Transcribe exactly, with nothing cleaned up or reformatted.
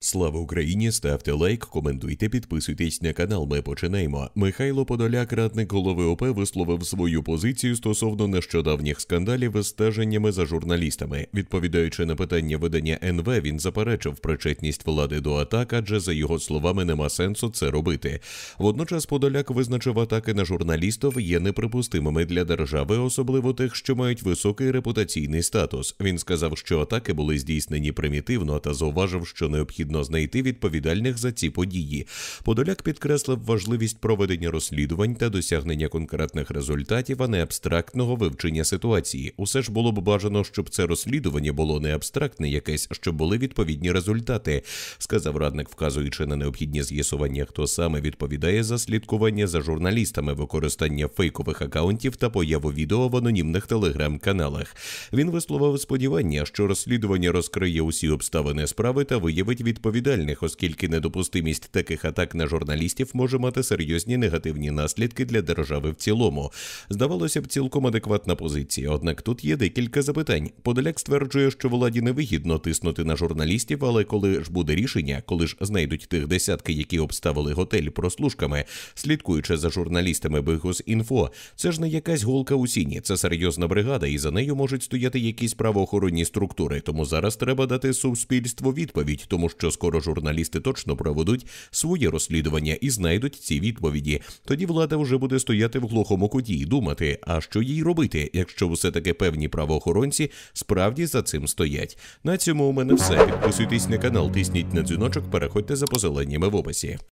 Слава Україні! Ставте лайк, коментуйте, підписуйтесь на канал. Ми починаємо. Михайло Подоляк, радник голови О П, висловив свою позицію стосовно нещодавніх скандалів із стеженнями за журналістами. Відповідаючи на питання видання Н В, він заперечив причетність влади до атак, адже, за його словами, нема сенсу це робити. Водночас Подоляк визначив атаки на журналістів є неприпустимими для держави, особливо тих, що мають високий репутаційний статус. Він сказав, що атаки були здійснені примітивно та зауважив, що необхідно знайти відповідальних за ці події. Подоляк підкреслив важливість проведення розслідувань та досягнення конкретних результатів, а не абстрактного вивчення ситуації. Усе ж було б бажано, щоб це розслідування було не абстрактне якесь, щоб були відповідні результати, сказав радник, вказуючи на необхідні з'ясування, хто саме відповідає за слідкування за журналістами, використання фейкових акаунтів та появу відео в анонімних телеграм-каналах. Він висловив сподівання, що розслідування розкриє усі обставини справи та виявить відповідальність відповідальних, оскільки недопустимість таких атак на журналістів може мати серйозні негативні наслідки для держави в цілому. Здавалося б, цілком адекватна позиція, однак тут є декілька запитань. Подоляк стверджує, що владі невигідно тиснути на журналістів, але коли ж буде рішення, коли ж знайдуть тих десятки, які обставили готель прослушками, слідкуючи за журналістами Бигус-інфо, це ж не якась голка у сіні, це серйозна бригада, і за нею можуть стояти якісь правоохоронні структури, тому зараз треба дати суспільству відповідь, тому що скоро журналісти точно проведуть свої розслідування і знайдуть ці відповіді. Тоді влада вже буде стояти в глухому куті і думати, а що їй робити, якщо все-таки певні правоохоронці справді за цим стоять. На цьому у мене все. Підписуйтесь на канал, тисніть на дзвіночок, переходьте за посиланнями в описі.